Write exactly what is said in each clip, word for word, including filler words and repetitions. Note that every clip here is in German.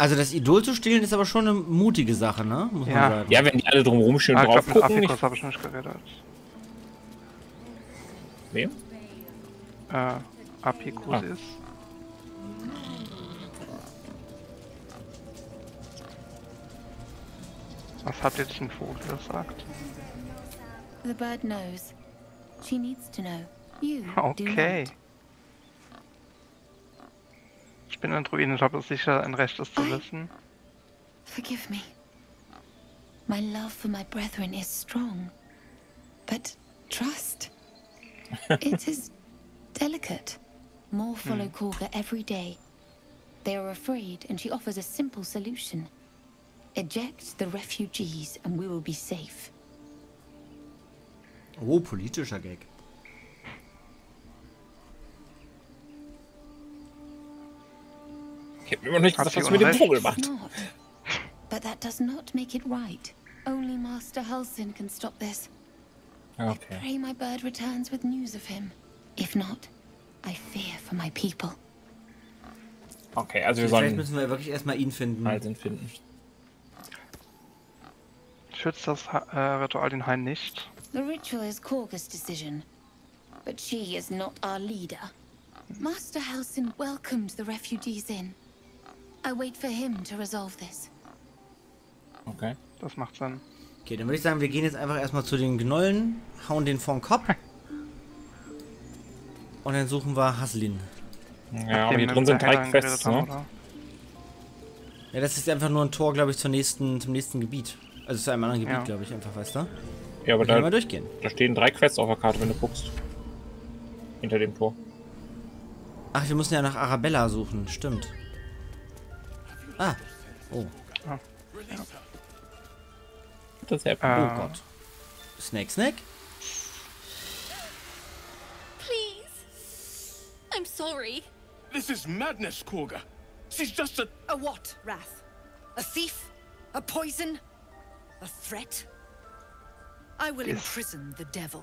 Also das Idol zu stehlen ist aber schon eine mutige Sache, ne? Muss ja. man sagen. Ja, wenn die alle drum rumstehen und ah, drauf glaub, gucken. Ich habe ich nicht geredet. Wem? Äh, Apikus ah. ist. Was hat jetzt ein Vogel gesagt? The bird knows. She needs to know. You okay. Do ich bin ein Druiden und habe es sicher ein Recht, es zu wissen. Forgive me. My love for my brethren is strong. But trust. It is delicate. More follow Kagha every day. They are afraid and she offers a simple solution. Eject the refugees and we will be safe. Oh, politischer Gag. Ich hab immer noch nicht gesagt, was das mit dem Vogel macht. But that does not make it right. Only Master Halsin can stop this. Okay. I pray my bird returns with news of him. If not, I fear for my people. Okay, also wir sollen... Vielleicht müssen wir wirklich erstmal ihn finden. Halsin finden. Schützt das äh, Ritual den Hain nicht. The ritual is Kagha's decision, but she is not our leader. Master Halsin welcomed the refugees in. I wait for him to resolve this. Okay, das macht Sinn. Okay, dann würde ich sagen, wir gehen jetzt einfach erstmal zu den Gnollen, hauen den vom Kopf und dann suchen wir Halsin. Ja, aber hier drin sind drei Quests, ne? Ja, das ist einfach nur ein Tor, glaube ich, zum nächsten, zum nächsten Gebiet. Also zu einem anderen Gebiet, ja. glaube ich, einfach, weißt du? Ja, aber da, können wir durchgehen. Da stehen drei Quests auf der Karte, wenn du guckst. Hinter dem Tor. Ach, wir müssen ja nach Arabella suchen, stimmt. Ah. Oh. Ah. Ja. Das ist ja ah. Oh Gott. Snack, Snack? Please. I'm sorry. This is madness, Kagha. She's just a... A what, Wrath? A thief? A poison? A threat? I will imprison the devil.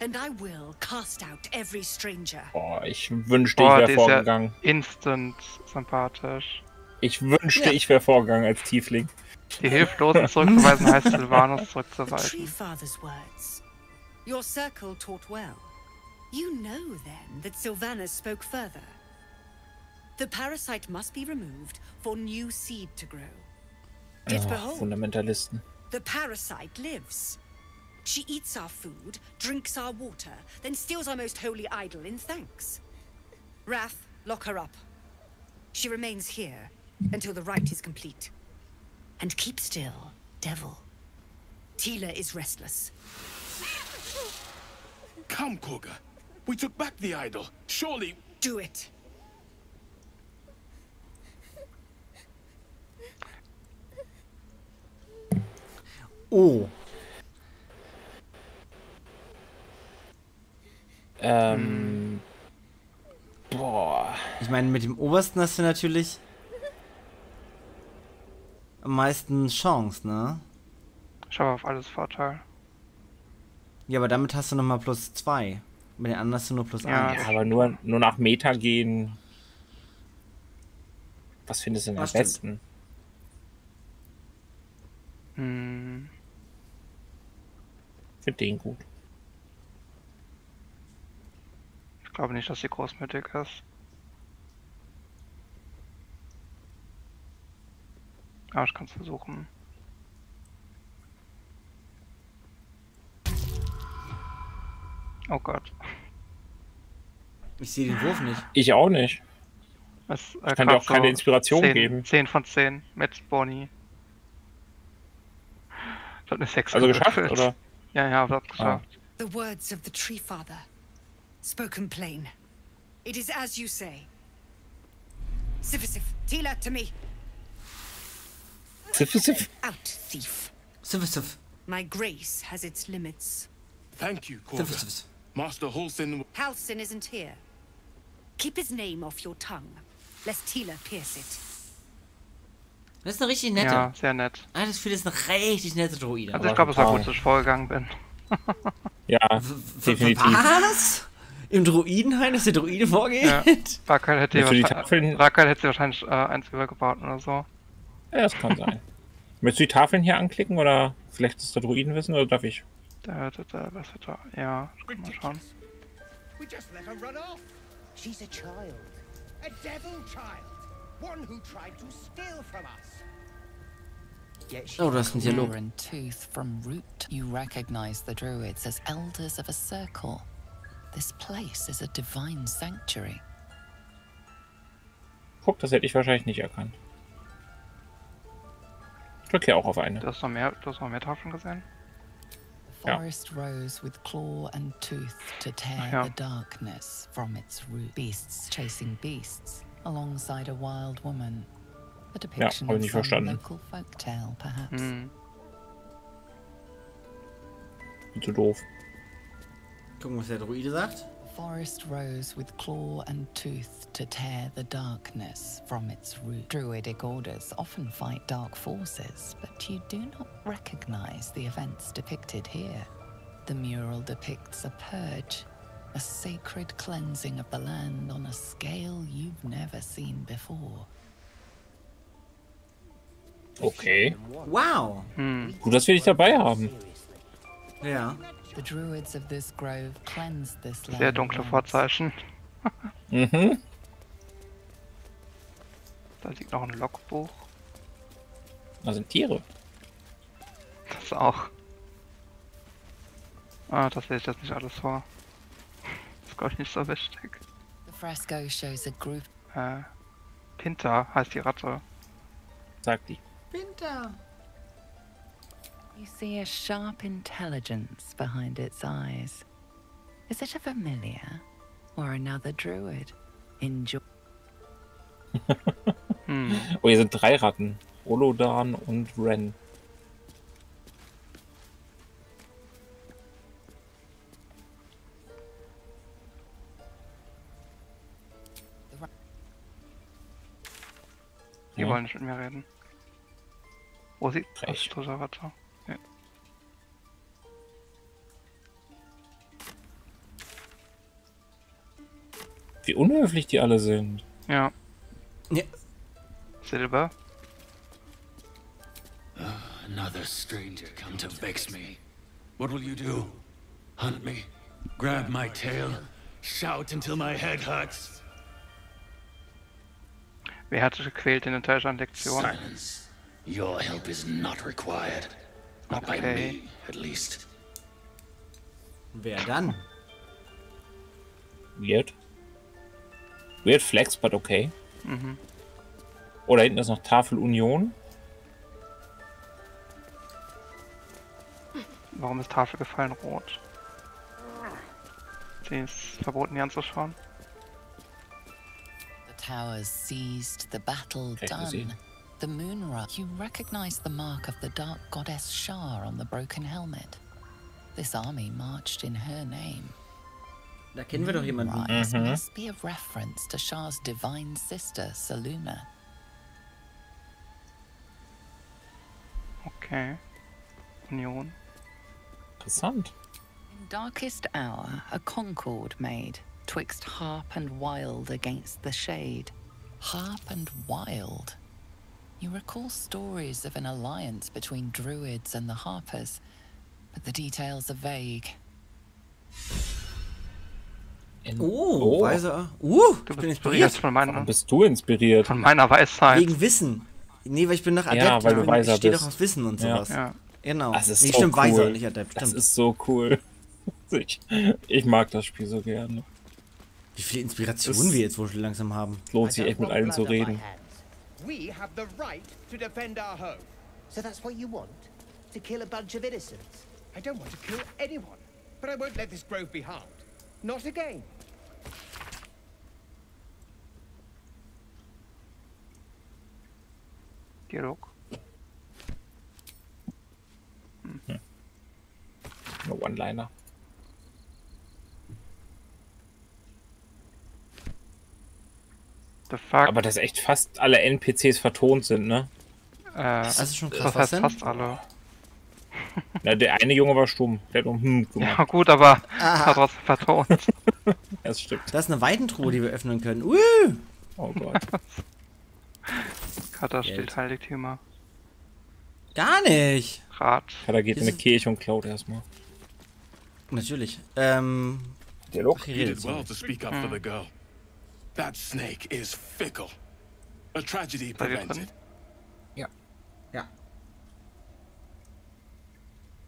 And I will cast out every stranger. Boah, ich wünschte, Boah, ich wäre vorgegangen. Ja instant sympathisch. Ich wünschte, ja. ich wäre vorgegangen als Tiefling. Die Hilflosen zurückzuweisen heißt Sylvanus zurückzuweisen. The tree father's words. Your circle taught well. You know then that Sylvanus spoke further. The parasite must be removed for new seed to grow. Oh, Fundamentalisten. The parasite lives. She eats our food, drinks our water, then steals our most holy idol in thanks. Wrath, lock her up. She remains here until the rite is complete. And keep still, devil. Tila is restless. Come, Kagha. We took back the idol. Surely... Do it. Oh. Ähm. Boah. Ich meine, mit dem Obersten hast du natürlich am meisten Chance, ne? Ich habe auf alles Vorteil. Ja, aber damit hast du nochmal plus zwei. Mit den anderen hast du nur plus eins. Ja, ja, aber nur, nur nach Meta gehen. Was findest du denn am besten? Hm. Finde den gut. Ich glaube nicht, dass sie großmütig ist. Aber ich kann es versuchen. Oh Gott. Ich sehe den Wurf nicht. Ich auch nicht. Es, äh, ich kann dir auch keine so Inspiration zehn, geben. zehn von zehn mit Bonnie. Ich hab eine sechs also geschafft, oder? Ja, ja, das geschafft. The words of the tree father. Spoken plain. It is as you say. Sifisif, Tila to me. Sifisif? Out, thief. Sifisif. My grace has its limits. Thank you, Kagha. Sifisif. Master Halsin... Halsin isn't here. Keep his name off your tongue, lest Tila pierce it. Das ist eine richtig nette. Ja, sehr nett. Ah, das Gefühl, das ist eine richtig nette Druide. Also ich glaube, es war gut, dass ich vorgegangen bin. Ja, w definitiv. Was? im Druidenhain, dass der Druide vorgeht? Ja. Rakal hätte, hätte wahrscheinlich äh, eins übergebaut oder so. Ja, das kann sein. Möchtest du die Tafeln hier anklicken oder vielleicht ist der Druiden wissen oder darf ich? Da, da, da, was hat da? Ja, mal schauen. Oh, das ist ein Dialog. Guck, das hätte ich wahrscheinlich nicht erkannt. Ich drücke hier auch auf eine. Du hast noch mehr, du hast noch mehr Tafeln gesehen? Ja. Ja, habe ich nicht verstanden. Hm. Bin zu doof. Gucken, was der Druide sagt. Forest rose with claw and tooth to tear the darkness from its root. Druidic orders often fight dark forces, but you do not recognize the events depicted here. The mural depicts a purge, a sacred cleansing of the land on a scale you've never seen before. Okay. Wow. Hm. Gut, dass wir dich dabei haben. Ja. Sehr dunkle Vorzeichen. Mhm. Da liegt noch ein Logbuch. Da sind Tiere. Das auch. Ah, das lese ich jetzt nicht alles vor. Das ist glaube ich nicht so wichtig. Äh, Pinta heißt die Ratte. Sagt die. Pinta. You see a sharp intelligence behind its eyes. Is it a familiar or another druid? Enjoy. Hm. Oh, hier sind drei Ratten. Olodan und Ren. Die wollen nicht mit mir reden. Wo sieht das tote Ratte? Wie unhöflich die alle sind. Ja. Ja. Silber. Uh, another stranger come to vex me. What will you do? Hunt me? Grab my tail? Shout until my head hurts? Wer hat sich gequält in der Teilchenlektion? Silence. Your help is not required. Not okay. By me, at least. Wer dann? Weird. Weird flex, but okay. Mhm. Oh, da hinten ist noch Tafel Union. Warum ist Tafel gefallen rot? Sie ist verboten, die anzuschauen. The towers seized, the battle done. The moonrise. You recognize the mark of the dark goddess Shar on the broken helmet. This army marched in her name. Da kennen wir doch jemanden. Mhm. Must be a reference to Shar's divine sister, Selûne. Okay. Union. Interessant. In darkest hour, a concord made, twixt harp and wild against the shade. Harp and wild. You recall stories of an alliance between druids and the Harpers, but the details are vague. In oh, oh. Weiser. Uh, du bist inspiriert. Von meiner, Warum bist du inspiriert? Von meiner Weisheit. Wegen Wissen. Nee, weil ich bin nach Adept. Ja, weil du weiser ich bist. Ich stehe doch auf Wissen und sowas. Ja. Ja. Genau. Das ist nee, so stimmt, cool. Weiser, nicht Adept. Das stimmt. Ist so cool. Ich, ich mag das Spiel so gerne. Wie viele Inspirationen das wir jetzt wohl langsam haben. Lohnt sich echt mit allen zu reden. We have the right to defend our home. So that's what you want? To kill a bunch of innocents? I don't want to kill anyone, but I won't let this grove be harmed. Not again. Gerock. Hm. No one-liner. The fuck? Aber dass echt fast alle N P Cs vertont sind, ne? Äh, das ist schon krass. Fast alle. Na, der eine Junge war stumm. Der hat nur hm gemacht. Ja, gut, aber hat trotzdem vertraut. Das stimmt. Das ist eine Weidentruhe, die wir öffnen können. Uh! Oh Gott. Kata steht Heiligtümer. Gar nicht. Ratsch. Kata geht in eine Kirche und klaut erstmal. Natürlich. Ähm. Der Loch redet well to speak up for the girl. That snake is fickle. A tragedy prevented. Ja. Ja.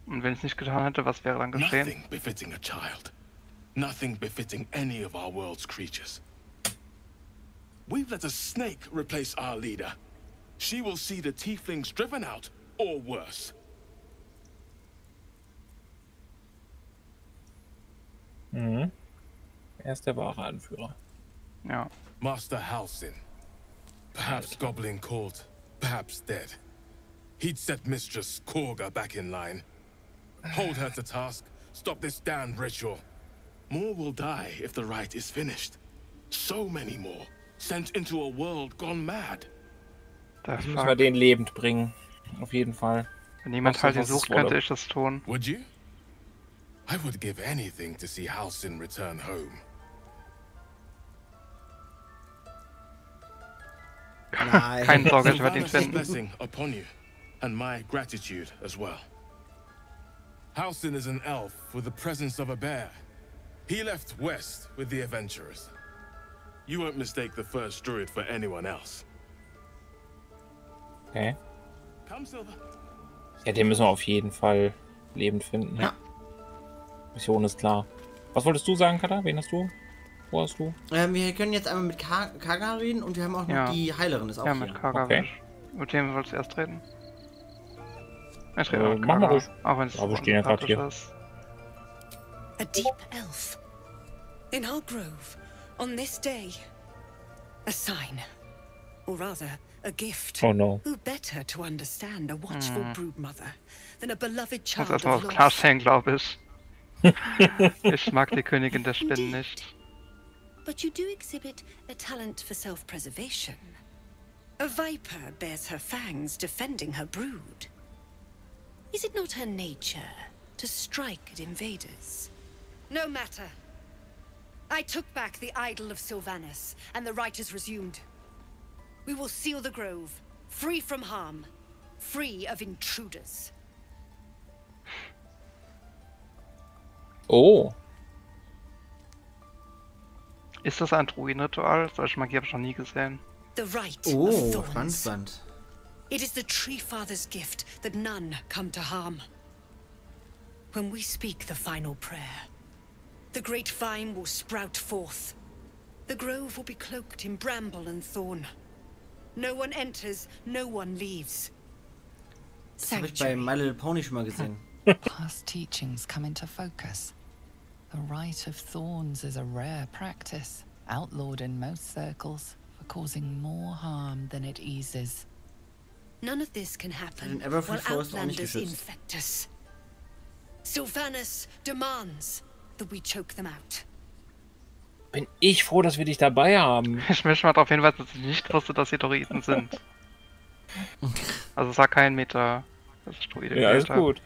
Und wenn ich es nicht getan hätte, was wäre dann geschehen? Nothing befitting a child. Nothing befitting any of our world's creatures. We've let a snake replace our leader. She will see the tieflings driven out, or worse. Mhm. Er ist der wahre Anführer. Ja. Master Halsin. Perhaps goblin called, perhaps dead. He'd set Mistress Kagha back in line. Hold her to task. Stop this damned ritual. More will die if the rite is finished. So many more. Sent into a world gone mad. Da müssen wir den lebend bringen. Auf jeden Fall. Wenn jemand halt ihn sucht, könnte ich das tun. Would you? I would give anything to see Halsin return home. Keine Sorge, ich werde ihn finden. Blessing upon you, and my gratitude as well. Halsin is an elf with the presence of a bear. He left west with the adventurers. You won't mistake the first druid for anyone else. Okay. Ja, den müssen wir auf jeden Fall lebend finden. Ja. Mission ist klar. Was wolltest du sagen, Kata? Wen hast du? Wo hast du? Ähm, wir können jetzt einmal mit Kagha reden und wir haben auch noch ja. die Heilerin ist auch ja, hier. Mit Kagha. Okay. Mit dem sollst du erst reden. Ich rede äh, mit Kagha, wir auch wenn es so unpraktisch ist. A deep elf. In our grove. On this day. A sign. Or rather, a gift. Oh no. Who better to understand a watchful mm. broodmother than a beloved child of love. Klar sein, glaube ich. Ich mag die Königin der Spinnen nicht. But you do exhibit a talent for self-preservation. A viper bears her fangs defending her brood. Is it not her nature to strike at invaders? No matter. I took back the idol of Sylvanus, and the rite is resumed. We will seal the grove, free from harm, free of intruders. Oh. Ist das ein Druidenritual? Solche Magie habe ich noch nie gesehen. Oh, Randsand. It is the Tree Father's gift that none come to harm. When we speak the final prayer, the great vine will sprout forth. The grove will be cloaked in bramble and thorn. No one enters, no one leaves. Das habe ich bei My Little Pony schon mal gesehen. Past teachings come into focus. The Rite of Thorns is a rare practice, outlawed in most circles, for causing more harm than it eases. None of this can happen while outlanders infect us. Sylvanus demands that we choke them out. Bin ich froh, dass wir dich dabei haben. Ich möchte mal darauf hinweisen, dass ich nicht wusste, dass sie Druiden sind. Also sag kein Meter, dass ich Druiden bin. Ja, alles gut.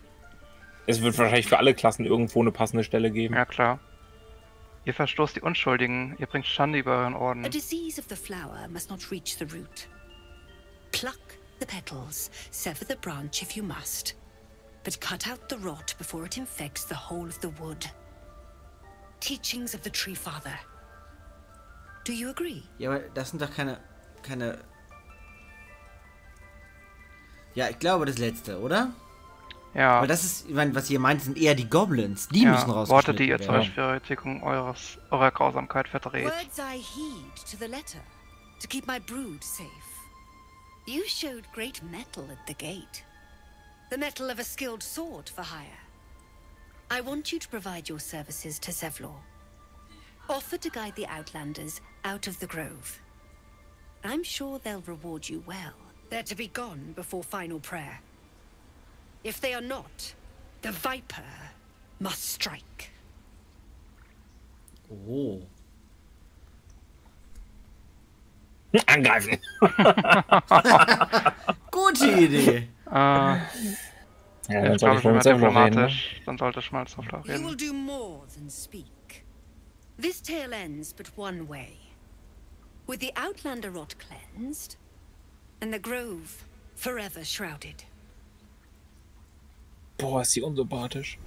Es wird wahrscheinlich für alle Klassen irgendwo eine passende Stelle geben. Ja, klar. Ihr verstoßt die Unschuldigen, ihr bringt Schande über euren Orden. A disease of the flower must not reach the root. Pluck the petals, sever the branch if you must, but cut out the rot before it infects the whole of the wood. Teachings of the Tree Father. Do you agree? Ja, aber das sind doch keine... keine... Ja, ich glaube das letzte, oder? Ja. Aber das ist, ich meine, was ihr meint, sind eher die Goblins. Die ja, müssen raus. Worte, die ihr zur Verherrlichung eures eurer Grausamkeit verdreht. Words I heed to the letter, to keep my brood safe. You showed great metal at the gate, the metal of a skilled sword for hire. I want you to provide your services to Zevlor. Offer to guide the Outlanders out of the grove. I'm sure they'll reward you well. They're to be gone before final prayer. If they are not, the Viper must strike. Oh. Angreifen! Gute Idee! Uh, Ja, dann sollte ich wohl mit Sevlo reden, ne? Dann sollte Schmalz noch reden. You will do more than speak. This tale ends but one way. With the Outlander rot cleansed and the grove forever shrouded. Boah, ist sie unsympathisch.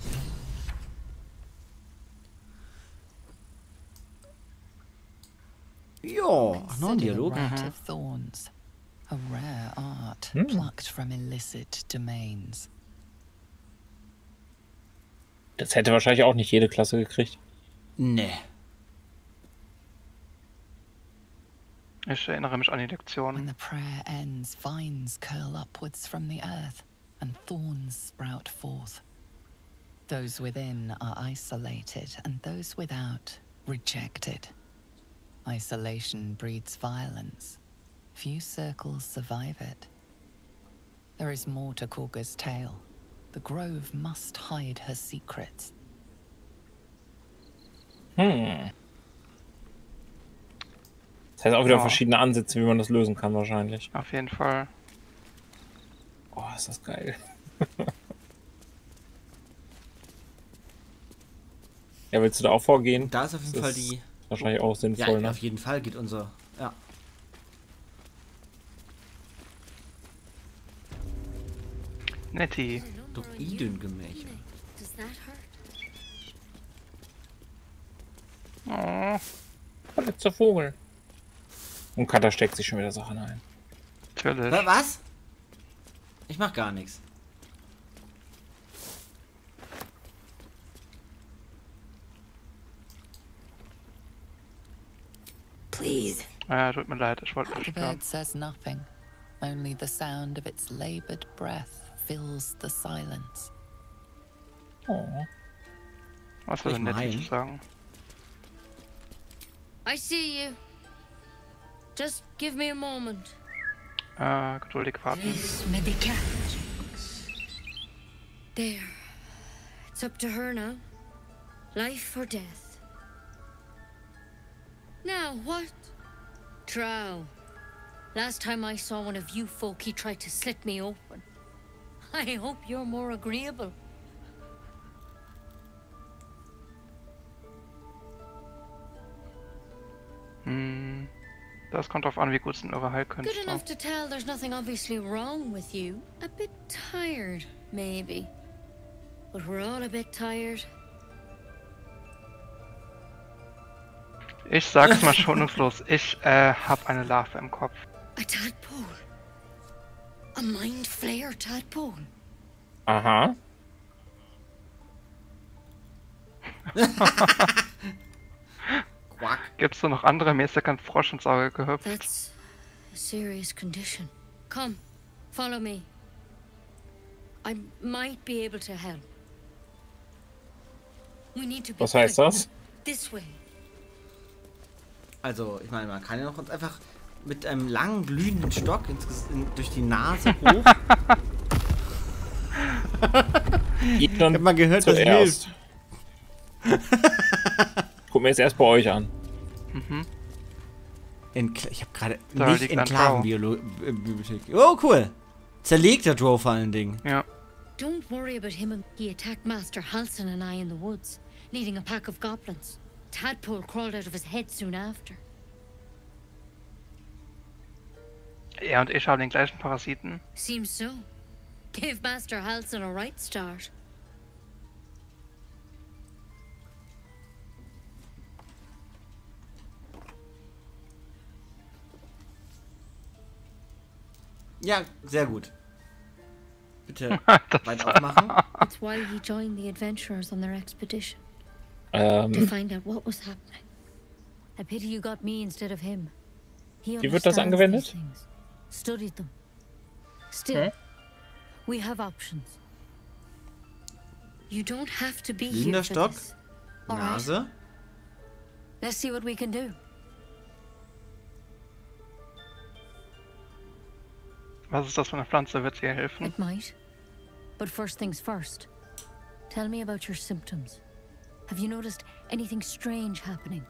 Ja, noch ein Dialog. Rite of Thorns, a rare art plucked from illicit domains. Das hätte wahrscheinlich auch nicht jede Klasse gekriegt. Nee. Ich erinnere mich an die Lektion. When the prayer ends, vines curl upwards from the earth and thorns sprout forth. Those within are isolated and those without rejected. Isolation breeds violence. Few circles survive it. There is more to Kagha's tale. The grove must hide her secrets. Hm. Das heißt auch wieder oh. verschiedene Ansätze, wie man das lösen kann wahrscheinlich. Auf jeden Fall. Oh, ist das geil. Ja, willst du da auch vorgehen? Da ist auf jeden das Fall die... Wahrscheinlich auch sinnvoll, ja, ne? Auf jeden Fall geht unser... Ja. Nettie. Druidengemächer. Oh, verletzter Vogel. Und Kata steckt sich schon wieder Sachen ein. Natürlich. Was? Ich mach gar nichts. Please. Ah, tut mir leid, ich wollte nicht hören. The bird says nothing. Only the sound of its labored breath fills the silence. Oh. Was soll denn Nettie sagen? I see you. Just give me a moment. Ah, geduldig warten. There. It's up to her now. Life or death. Now what? Trow. Last time I saw one of you folk, he tried to slit me open. I hope you're more agreeable. Hmm. Das kommt darauf an, wie gut sind eure Heilkünste. Good enough to tell there's nothing obviously wrong with you. A bit tired, maybe. But we're all a bit tired. Ich sag's mal schonungslos. Ich äh, hab eine Larve im Kopf. A tadpole. A mind flayer tadpole. Aha. Gibt's da noch andere? Mir ist ja kein Frosch ins Auge gehüpft. That's a serious condition. Come, follow me. I might be able to help. We need to be Was heißt das? This way. Also, ich meine, man kann ja noch uns einfach mit einem langen, glühenden Stock ins, in, durch die Nase hoch. Ich hab mal gehört, zuerst. Das hilft. Gucken wir jetzt erst bei euch an. Mhm. In, ich habe gerade nicht in Klagenbibliothek. Oh, cool. Zerlegter Drow vor allen Dingen. Ja. Don't worry about him. He attacked Master Halsin and I in the woods, leading a pack of goblins. Tadpole crawled out of his head soon after. Ja, und ich habe den gleichen Parasiten. Seems so. Gave Master Halsin a right start. Ja, sehr gut. Bitte weit aufmachen. That's why he joined the adventurers on their expedition. Ähm. To find out what was happening. I pity you got me instead of him. Wie wird das angewendet? Studied them. Still, we have options. You don't have to be here for this. Nase. Let's see what we can do. Was ist das für eine Pflanze? Wird sie helfen? It might. But first things first. Tell me about your symptoms. Have you noticed anything strange happening?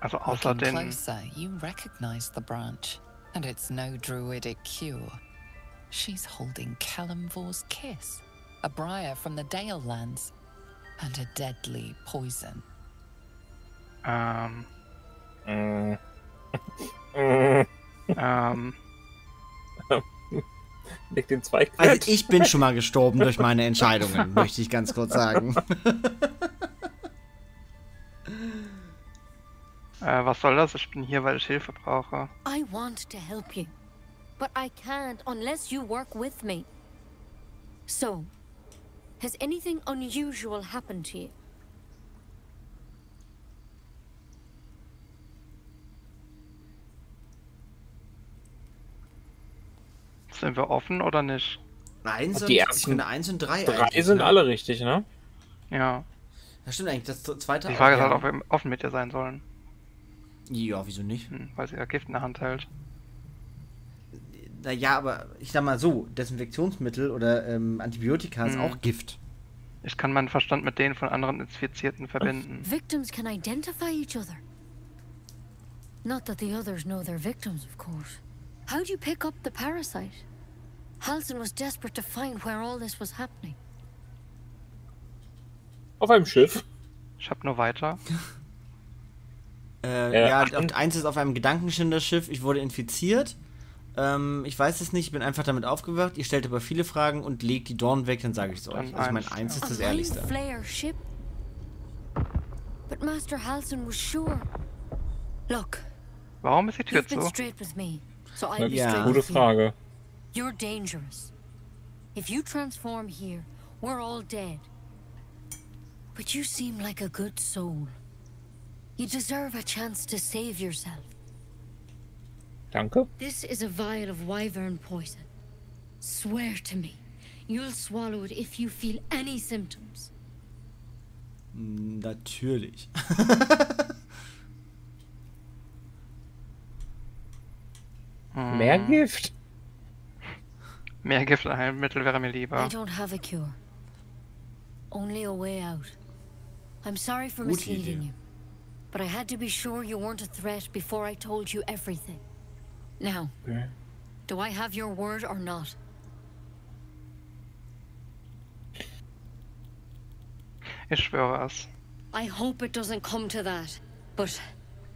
Also außer den... Looking closer, you recognize the branch, and it's no druidic cure. She's holding Calumvor's kiss, a briar from the Dalelands, and a deadly poison. Um. Mm. um. Leg den Zweig. Also ich bin schon mal gestorben durch meine Entscheidungen, möchte ich ganz kurz sagen. Äh, was soll das? Ich bin hier, weil ich Hilfe brauche. I want to help you, but I can't unless you work with me. So, has anything unusual happened to you? Sind wir offen oder nicht? Nein, sind die ersten eins und drei. Drei sind alle richtig, ne? Ja. Das stimmt eigentlich. Das zweite. Die Frage ist halt, ob wir offen mit dir sein sollen. Ja, wieso nicht? Hm, weil sie ja Gift in der Hand hält. Naja, aber ich sag mal so: Desinfektionsmittel oder ähm, Antibiotika hm. ist auch Gift. Ich kann meinen Verstand mit denen von anderen Infizierten verbinden. Victims can identify each other. Not that the others know their victims, of course. How do you pick up the parasite? Halsin was desperate to find where all this was happening. Auf einem Schiff. Ich hab nur weiter. äh, äh, ja, und eins ist auf einem Gedankenschinderschiff. Ich wurde infiziert. Ähm, ich weiß es nicht, ich bin einfach damit aufgewacht. Ihr stellt aber viele Fragen und legt die Dornen weg, dann sage ich es euch. Also mein eins ist das Ehrlichste. Mind flayer ship. But Master Halsin was sure. Look. Warum ist die Tür so? So I'll be straight with you. You're dangerous. If you transform here, we're all dead. But you seem like a good soul. You deserve a chance to save yourself. Danke. This is a vial of wyvern poison. Swear to me, you'll swallow it if you feel any symptoms. Natürlich. Mehr Gift? Mehr Gift, ein Heilmittel wäre mir lieber. Gute Idee. Okay. Ich schwöre es. I hope it doesn't come to that, but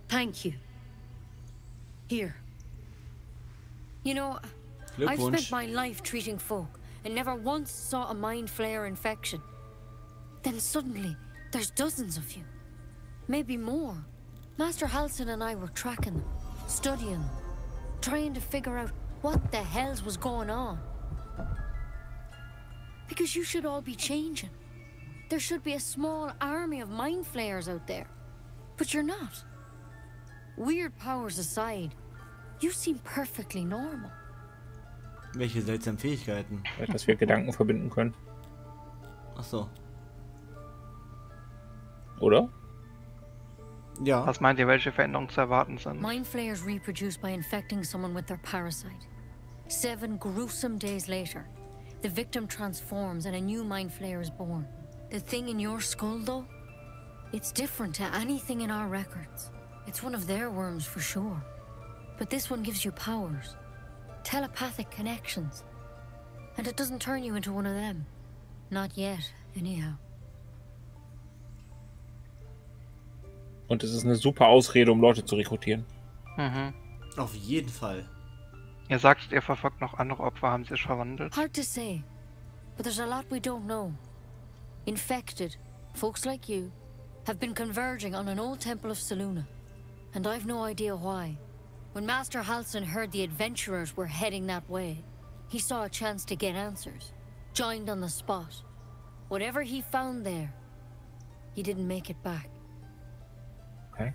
thank you. Here. You know, I've spent my life treating folk and never once saw a mind flayer infection. Then suddenly, there's dozens of you. Maybe more. Master Halsin and I were tracking them, studying them, trying to figure out what the hells was going on. Because you should all be changing. There should be a small army of mind flayers out there. But you're not. Weird powers aside, you seem perfectly normal. Welche seltsamen Fähigkeiten? Vielleicht, dass wir Gedanken verbinden können. Ach so. Oder? Ja. Was meint ihr, welche Veränderungen zu erwarten sind? Mind flayers reproduce by infecting someone with their parasite. Seven gruesome days later, the victim transforms and a new mind flayer is born. The thing in your skull, though, it's different to anything in our records. It's one of their worms for sure. But this one gives you powers, telepathic connections, and it doesn't turn you into one of them. Not yet, anyhow. Und es ist eine super Ausrede, um Leute zu rekrutieren. Mhm. Auf jeden Fall. Ihr sagt, ihr verfolgt noch andere Opfer, haben sie es verwandelt? Hard to say, but there's a lot we don't know. Infected, folks like you, have been converging on an old temple of Selûne, and I've no idea why. When Master Halsin heard the adventurers were heading that way, he saw a chance to get answers, joined on the spot. Whatever he found there, he didn't make it back. Okay.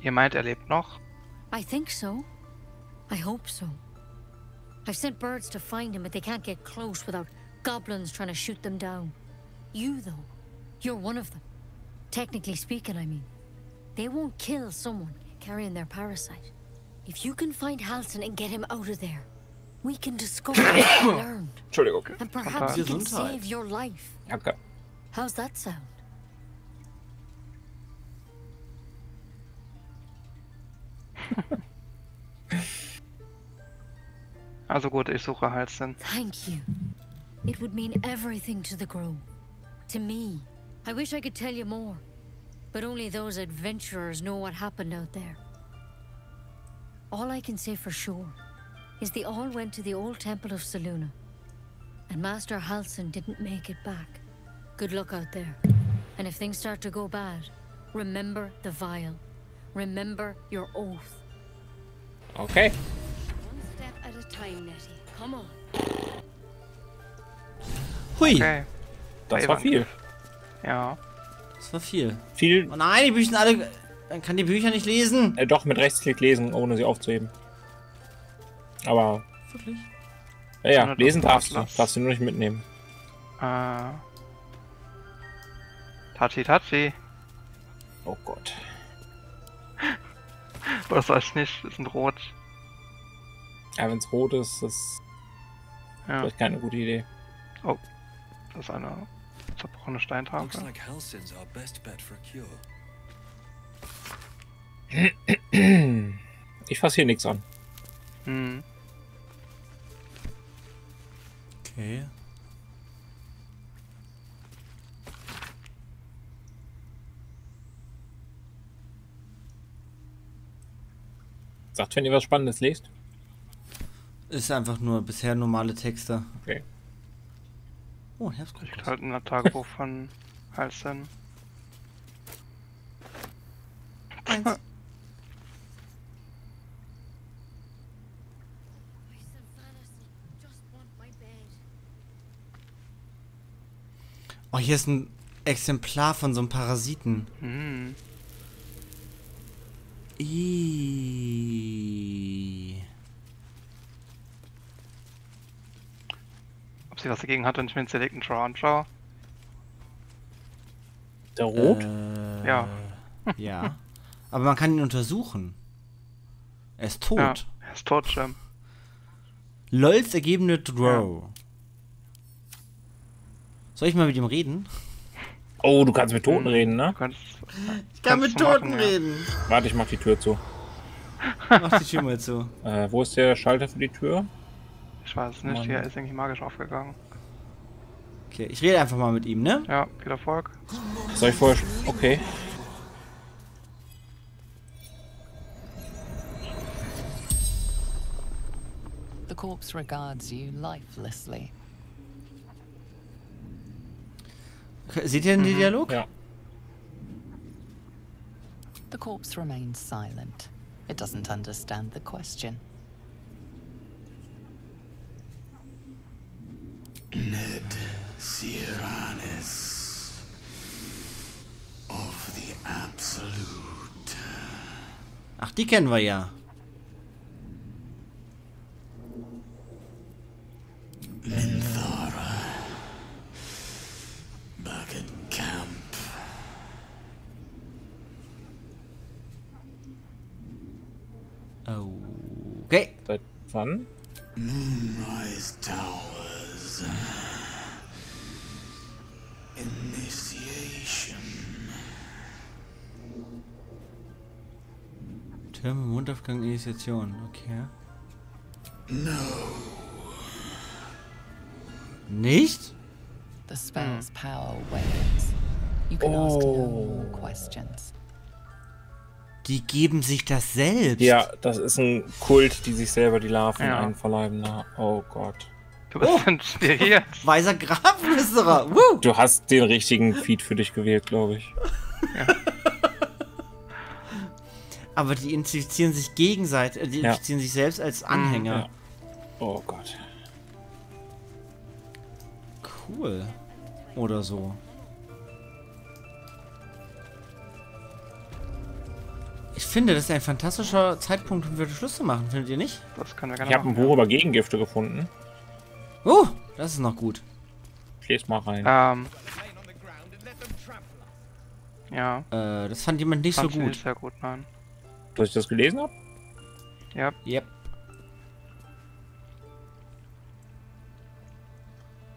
Ihr meint, er lebt noch? I think so. I hope so. I've sent birds to find him, but they can't get close without goblins trying to shoot them down. You, though, you're one of them. Technically speaking, I mean. They won't kill someone carrying their parasite. If you can find Halsin and get him out of there, we can discover what we learned. Entschuldigung. And perhaps you can save your life. Okay. How's that sound? Also gut, ich suche Halsin. Thank you. It would mean everything to the group. To me. I wish I could tell you more. But only those adventurers know what happened out there. All I can say for sure is they all went to the old temple of Selûne. And Master Halsin didn't make it back. Good luck out there. And if things start to go bad, remember the vial. Remember your oath. Okay. One step at a time, Nettie. Come on. Hui. Okay. Das war viel. Ja. Das war viel. Viel. Oh nein, die Bücher sind alle. Man kann die Bücher nicht lesen. Äh, doch, mit Rechtsklick lesen, ohne sie aufzuheben. Aber. Wirklich? Ja, ja, lesen darfst du. Darfst du nur nicht mitnehmen. Äh. Tatschi, Tatschi. Oh Gott. Das weiß ich nicht, das sind rot. Ja, wenn es rot ist, das ja. Vielleicht keine gute Idee. Oh, das ist eine zerbrochene Steintraube. Ich fasse hier nichts an. Hm. Okay. Sagt, wenn ihr was Spannendes lest? Ist einfach nur bisher normale Texte. Okay. Oh, Herbstgrund. Ich halte ein Tagebuch von Halsin. Eins. Oh, hier ist ein Exemplar von so einem Parasiten. Hm. Ob sie was dagegen hat, wenn ich mir einen Select and Draw anschaue? Der Rot? Äh, ja. Ja. Aber man kann ihn untersuchen. Er ist tot. Ja, er ist tot, Jim. Lols ergebene Draw. Ja. Soll ich mal mit ihm reden? Oh, du kannst mit Toten reden, ne? Kannst, ich kann mit Toten machen, reden. Ja. Warte, ich mach die Tür zu. Mach die Tür mal zu. Äh, wo ist der Schalter für die Tür? Ich weiß es nicht, Mann. Hier ist irgendwie magisch aufgegangen. Okay, ich rede einfach mal mit ihm, ne? Ja, viel Erfolg. Soll ich vorher... Okay. The corpse regards you lifelessly. Seht ihr denn den Dialog? Ja. The corpse remains silent. It doesn't understand the question. Ned Sylvanus of the Absolute. Ach, die kennen wir ja. Linthara. Back in camp. Okay. Seit wann? Moonrise Towers. Initiation. Türme, Mondaufgang, Initiation. Okay. No. Nicht? The spell's power wanes. You can ask no more questions. Die geben sich das selbst. Ja, das ist ein Kult, die sich selber die Larven ja. einverleiben. Oh Gott. Du bist oh. hier. Weiser Grabflüsterer. Du hast den richtigen Feed für dich gewählt, glaube ich. Ja. Aber die infizieren sich gegenseitig, die infizieren ja. sich selbst als Anhänger. Ja. Oh Gott. Cool. Oder so. Ich finde, das ist ein fantastischer Zeitpunkt, um wirklich Schluss zu machen. Findet ihr nicht? Das können wir gerne. Ich habe ein Buch über Gegengifte gefunden. Oh, das ist noch gut. Ich lese mal rein. Ähm. Ja. Äh, das fand jemand nicht fand so gut. Nicht sehr gut, nein. Dass ich das gelesen habe? Ja. Yep.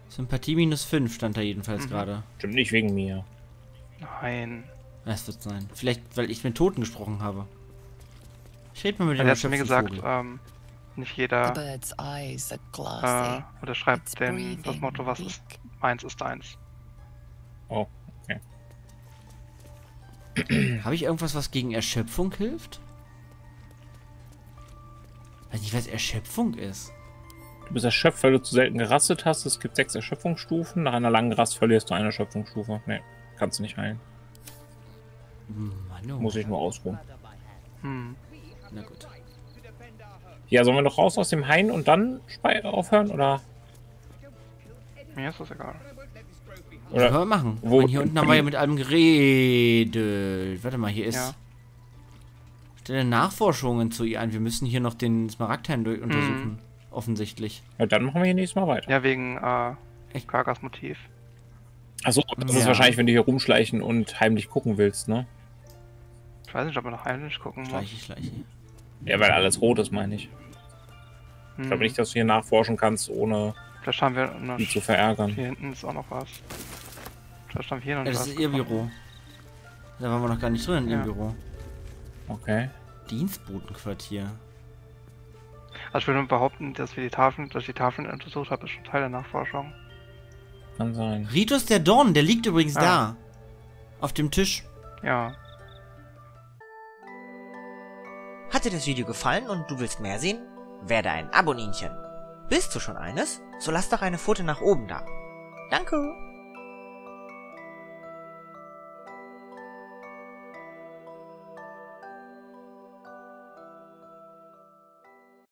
Sympathie minus fünf stand da jedenfalls mhm. gerade. Stimmt nicht wegen mir. Nein. Das wird sein. Vielleicht, weil ich mit Toten gesprochen habe. Ich rede mal mit dem Chef. Er hat mir gesagt, ähm, nicht jeder äh, unterschreibt den, das Motto, was ist meins ist eins. Oh, okay. Habe ich irgendwas, was gegen Erschöpfung hilft? Ich weiß nicht, was Erschöpfung ist. Du bist erschöpft, weil du zu selten gerastet hast. Es gibt sechs Erschöpfungsstufen. Nach einer langen Rast verlierst du eine Erschöpfungsstufe. Nee, kannst du nicht heilen. Mann, oh Muss ich nur ausruhen. Hm. Na gut. Ja, sollen wir noch raus aus dem Hain und dann aufhören, oder? Mir ist das egal. Oder das können wir machen. Wo hier unten haben wir ja mit allem geredet. Warte mal, hier ist... Ja. Stelle Nachforschungen zu ihr ein. Wir müssen hier noch den Smaragdhain hm. untersuchen. Offensichtlich. Ja, dann machen wir hier nächstes Mal weiter. Ja, wegen äh, Kagas Motiv. Achso, das ja. ist wahrscheinlich, wenn du hier rumschleichen und heimlich gucken willst, ne? Ich weiß nicht, ob man noch heimlich gucken muss. Schleiche, schleiche. Ja, weil alles rot ist, meine ich. Hm. Ich glaube nicht, dass du hier nachforschen kannst, ohne Vielleicht haben wir noch ihn zu verärgern. Hier hinten ist auch noch was. Vielleicht haben wir hier noch ja, das was ist ihr gekommen. Büro. Da waren wir noch gar nicht drin in ja. ihrem Büro. Okay. Dienstbotenquartier. Also ich würde nur behaupten, dass wir die Tafeln, dass ich die Tafeln untersucht habe, ist schon Teil der Nachforschung. Kann sein. Ritus der Dorn, der liegt übrigens ja. da. Auf dem Tisch. Ja. Hat dir das Video gefallen und du willst mehr sehen? Werde ein Abonnentchen. Bist du schon eines? So lass doch eine Pfote nach oben da. Danke.